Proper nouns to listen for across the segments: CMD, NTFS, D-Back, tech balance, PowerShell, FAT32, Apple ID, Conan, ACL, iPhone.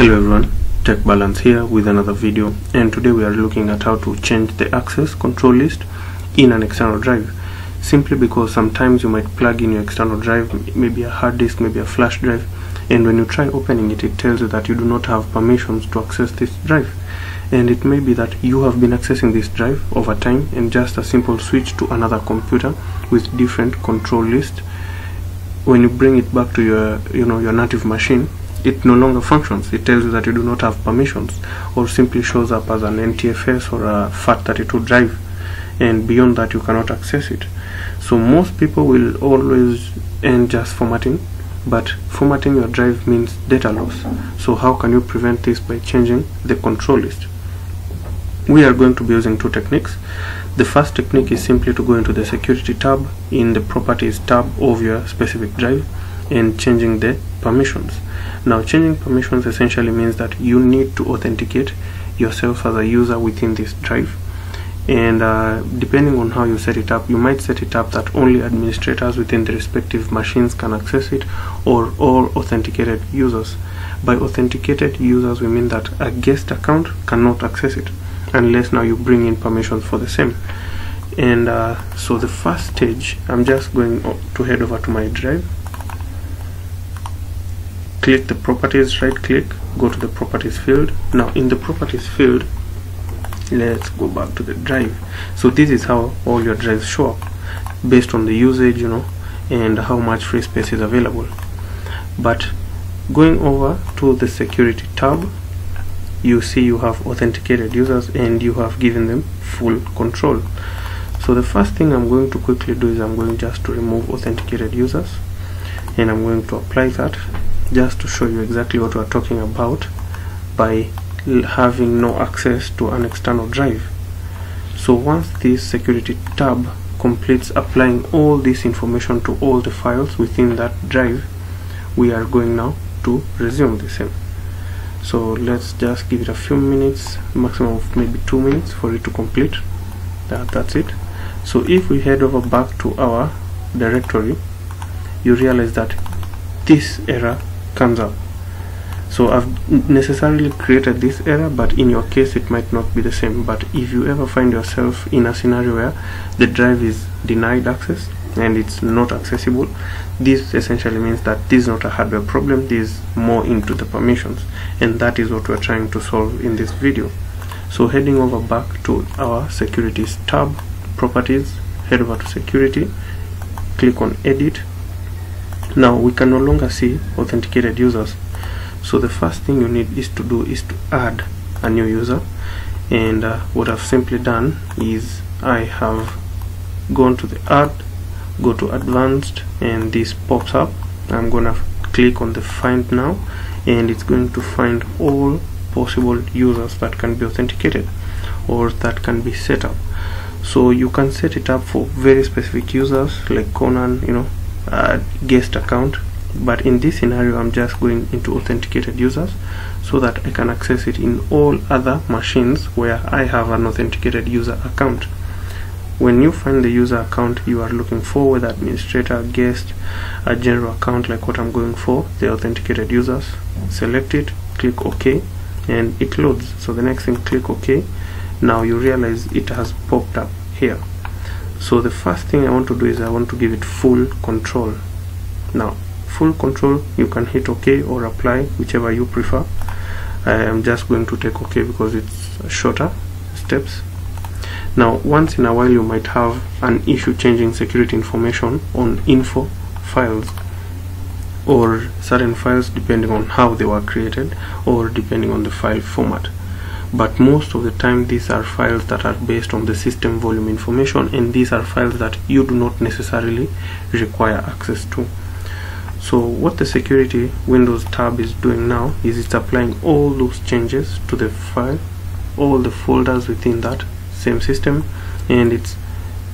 Hello everyone, Tech Balance here with another video, and today we are looking at how to change the access control list in an external drive, simply because sometimes you might plug in your external drive, maybe a hard disk, maybe a flash drive, and when you try opening it, it tells you that you do not have permissions to access this drive. And it may be that you have been accessing this drive over time, and just a simple switch to another computer with different control list, when you bring it back to your native machine, it no longer functions. It tells you that you do not have permissions, or simply shows up as an NTFS or a FAT32 drive, and beyond that you cannot access it. So most people will always end just formatting, but formatting your drive means data loss. So how can you prevent this? By changing the control list. We are going to be using two techniques. The first technique is simply to go into the security tab in the properties tab of your specific drive and changing the permissions. Now, changing permissions essentially means that you need to authenticate yourself as a user within this drive, and depending on how you set it up, you might set it up that only administrators within the respective machines can access it, or all authenticated users. By authenticated users, we mean that a guest account cannot access it unless now you bring in permissions for the same. And so the first stage, I'm just going to head over to my drive, click the properties, right click, go to the properties field. Now in the properties field, let's go back to the drive. So this is how all your drives show up based on the usage, and how much free space is available. But going over to the security tab, you see you have authenticated users and you have given them full control. So the first thing I'm going to quickly do is I'm going just to remove authenticated users, and I'm going to apply that just to show you exactly what we're talking about by having no access to an external drive. So once this security tab completes applying all this information to all the files within that drive, we are going now to resume the same. So let's just give it a few minutes, maximum of maybe 2 minutes for it to complete. That's it. So if we head over back to our directory, you realize that this error comes up. So I've necessarily created this error, but in your case it might not be the same. But if you ever find yourself in a scenario where the drive is denied access and it's not accessible, this essentially means that this is not a hardware problem, this is more into the permissions, and that is what we're trying to solve in this video. So heading over back to our securities tab, properties, head over to security, click on edit. Now we can no longer see authenticated users, so the first thing you need is to do is to add a new user. And what I've simply done is I have gone to the add, go to advanced, and this pops up. I'm gonna click on the find now, and it's going to find all possible users that can be authenticated or that can be set up. So you can set it up for very specific users like Conan, guest account, but in this scenario I'm just going into authenticated users so that I can access it in all other machines where I have an authenticated user account. When you find the user account you are looking for, whether administrator, guest, a general account like what I'm going for, the authenticated users, select it, click OK, and it loads. So the next thing, click OK. Now you realize it has popped up here. So the first thing I want to do is I want to give it full control. Now full control, you can hit OK or apply, whichever you prefer. I am just going to take OK because it's shorter steps. Now once in a while you might have an issue changing security information on info files or certain files depending on how they were created or depending on the file format. But most of the time these are files that are based on the system volume information, and these are files that you do not necessarily require access to. So what the security Windows tab is doing now is it's applying all those changes to the file, all the folders within that same system, and it's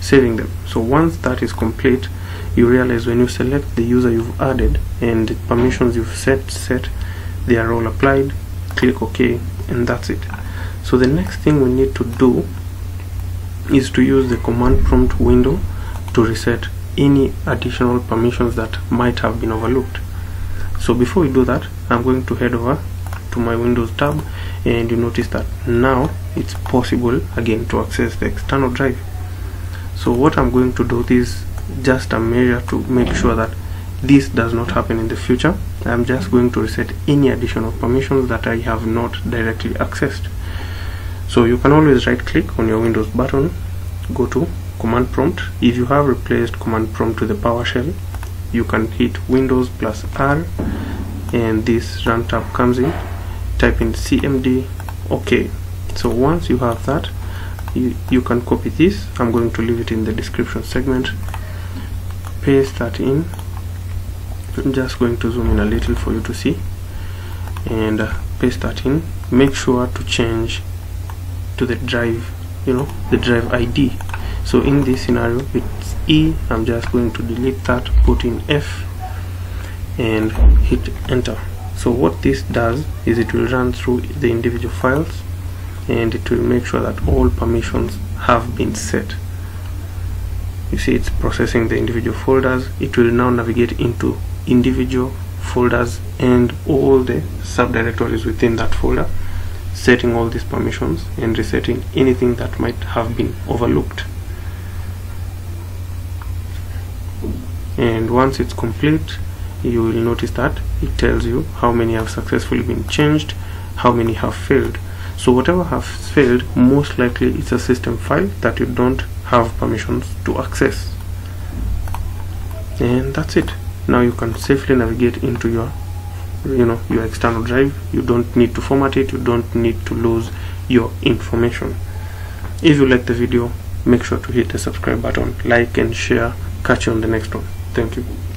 saving them. So once that is complete, you realize when you select the user you've added and the permissions you've set, they are all applied, click OK, and that's it. So the next thing we need to do is to use the command prompt window to reset any additional permissions that might have been overlooked. So before we do that, I'm going to head over to my Windows tab, and you notice that now it's possible again to access the external drive. So what I'm going to do is just a measure to make sure that this does not happen in the future. I'm just going to reset any additional permissions that I have not directly accessed. So you can always right click on your Windows button, go to command prompt. If you have replaced command prompt with the PowerShell, you can hit Windows plus R, and this run tab comes in. Type in CMD OK. So once you have that, you can copy this. I'm going to leave it in the description segment. Paste that in. I'm just going to zoom in a little for you to see, and paste that in. Make sure to change to the drive, the drive ID. So in this scenario it's E. I'm just going to delete that, put in F, and hit enter. So what this does is it will run through the individual files, and it will make sure that all permissions have been set. You see, it's processing the individual folders. It will now navigate into individual folders and all the subdirectories within that folder, setting all these permissions and resetting anything that might have been overlooked. And once it's complete, you will notice that it tells you how many have successfully been changed, how many have failed. So whatever has failed, most likely it's a system file that you don't have permissions to access. And that's it. Now you can safely navigate into your your external drive. You don't need to format it, you don't need to lose your information. If you like the video, make sure to hit the subscribe button, like and share. Catch you on the next one. Thank you.